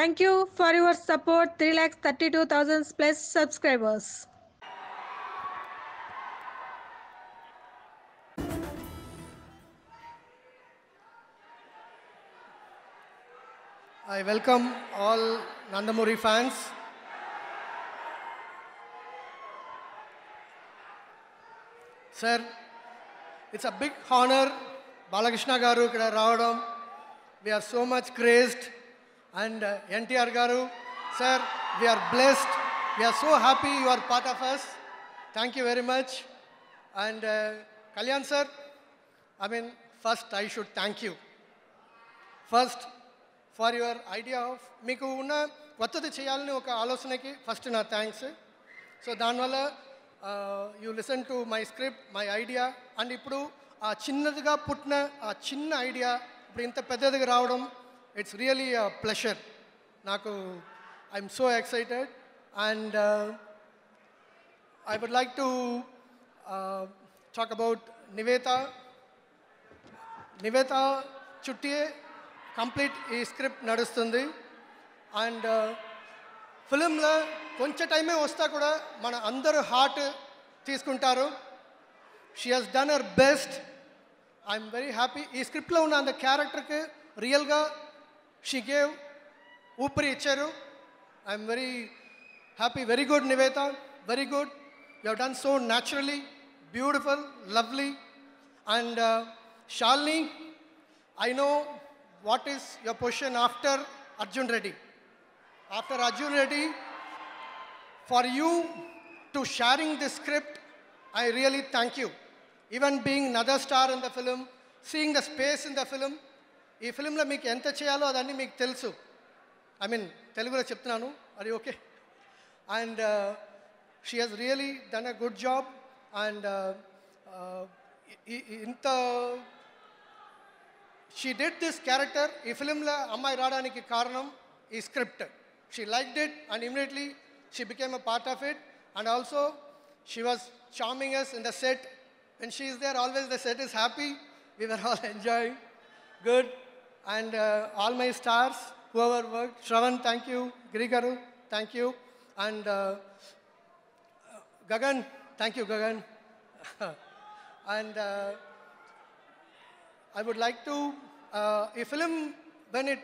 Thank you for your support. 3,32,000 plus subscribers. I welcome all Nandamuri fans. Sir, it's a big honor. Balakrishna garu ikkada raavadam. We are so much crazed. And NTR garu, sir, we are blessed. We are so happy you are part of us. Thank you very much. And Kalyan sir, first I should thank you. First, for your idea of meeku unna vattadu cheyalani oka aalosanaki first na thanks. So Danwala, you listen to my script, my idea, and ippudu aa chinnaduga putna aa chinna idea ippudu inta peddadaga raavadam, it's really a pleasure. Naku, I'm so excited, and I would like to talk about Nivetha Chuttiye complete ee script nadustundi, and film la koncha time ostha kuda mana andaru heart teeskuntaru. She has done her best. I am very happy. Ee script lo unna and character ku real ga she gave upari icharu. I am very happy. Very good Nivetha, very good. You have done so naturally, beautiful, lovely. And Shalini, I know what is your position after Arjun Reddy? After Arjun Reddy, for you to sharing this script, I really thank you. Even being another star in the film, seeing the space in the film, ee film la meek enta cheyalo adanni meek telusu. Telugu lo cheptunanu, are you okay? And she has really done a good job, and she did this character. Ee film la ammai raadaniki kaaranam ee script. She liked it and immediately she became a part of it, and also she was charming us in the set. When she is there, always the set is happy. We were all enjoying. Good. And all my stars, whoever worked, Shravan, thank you. Grigaru, thank you. And Gagan, thank you Gagan. And I would like to ee film when it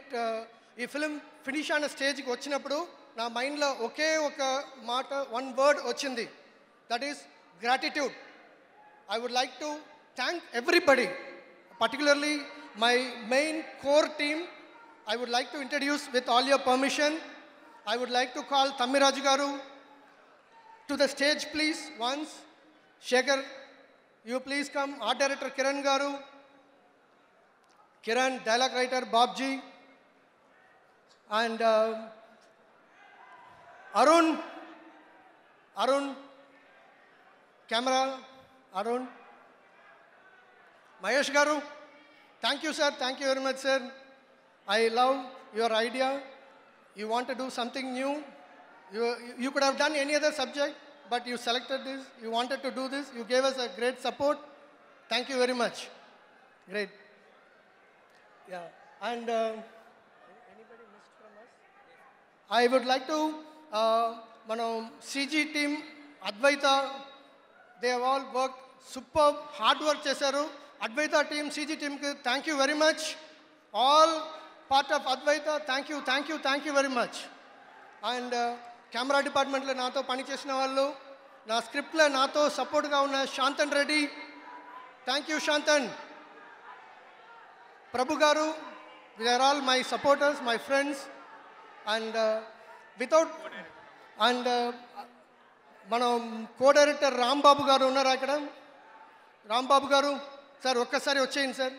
ee film finish on a stage ki vachinappudu na mind la oke oka maata, one word ochindi, that is gratitude. I would like to thank everybody, particularly my main core team. I would like to introduce, with all your permission, I would like to call Tamiraj garu to the stage please once. Shekhar, you please come. Art director Kiran garu, Kiran, dialogue writer Babji, and Arun, camera Arun, Mayesh garu, thank you sir, thank you very much sir. I love your idea. You want to do something new. You could have done any other subject, but you selected this. You wanted to do this. You gave us a great support. Thank you very much. Great. Yeah. And anybody missed from us? I would like to CG team, Advaitha, they have all worked superb, hard work chesaru. Advaitha team, CG team, thank you very much. All part of Advaitha, thank you, thank you, thank you very much. And camera department la nato pani chesina vallu, na script la nato support ga unna Shantan Reddy, thank you Shantan. Prabhu garu, they are all my supporters, my friends, and without and co-director Ram Babu garu unnaru ikkada. Ram Babu garu, sir okkasari vacheyindi sir,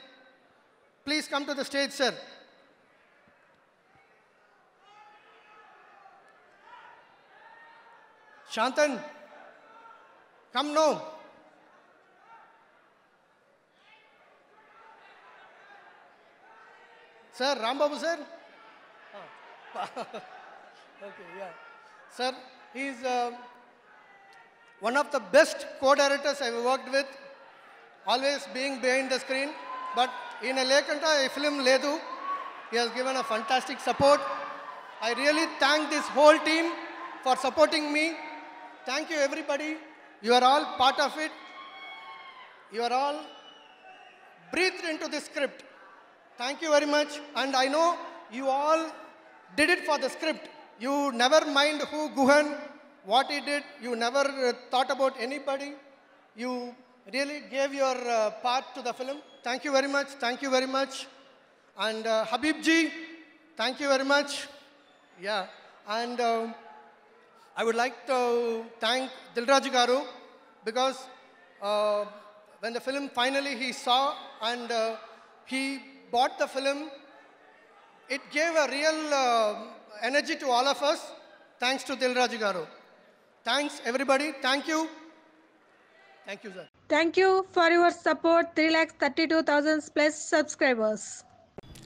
please come to the stage sir. Shantan, come now. Sir, Ram Babu sir. Okay, yeah. Sir, he is one of the best co-directors I've worked with. Always being behind the screen, but in a lekanta a film ledu. He has given a fantastic support, I really thank this whole team for supporting me. Thank you, everybody. You are all part of it. You are all breathed into the script. Thank you very much. And I know you all did it for the script. You never mind who Guhan, what he did. You never thought about anybody. You really gave your part to the film. Thank you very much. Thank you very much. And Habib ji, thank you very much. Yeah. And I would like to thank Dil Raju garu because when the film finally he saw and he bought the film, it gave a real energy to all of us. Thanks to Dil Raju garu. Thanks everybody. Thank you. Thank you, sir. Thank you for your support. 3,32,000 plus subscribers.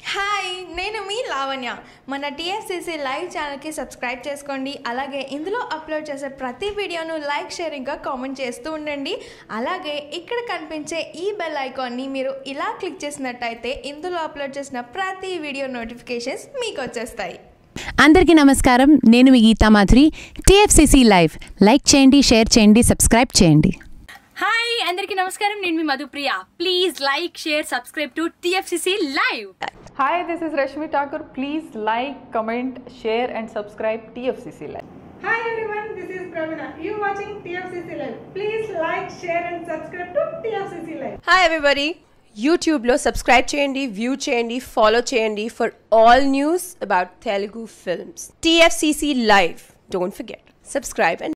Hi, nenu mee Lavanya. Mana TFCC live channel ki subscribe cheskondi. Alage indulo upload chese prati video nu like, share inga comment chestu undandi. Alage ikkada kanipinche ee bell icon ni meeru ila click chesinataithe indulo upload chesina prati video notifications meeku vachastayi. అందరికీ నమస్కారం. నేను మీ Geetha Madhuri. TFCC live like చేయండి, share చేయండి, subscribe చేయండి. Hi అందరికీ నమస్కారం. నేను మీ Madhupriya. Please like, share, subscribe to TFCC live. Hi this is Rashmi Thakur. Please like, comment, share and subscribe TFCC live. Hi everyone this is Praveena. You watching TFCC live. Please like, share and subscribe to TFCC live. Hi everybody. YouTube లో subscribe చేయండి, view చేయండి, follow చేయండి for all news about Telugu films. TFCC live. Don't forget. Subscribe and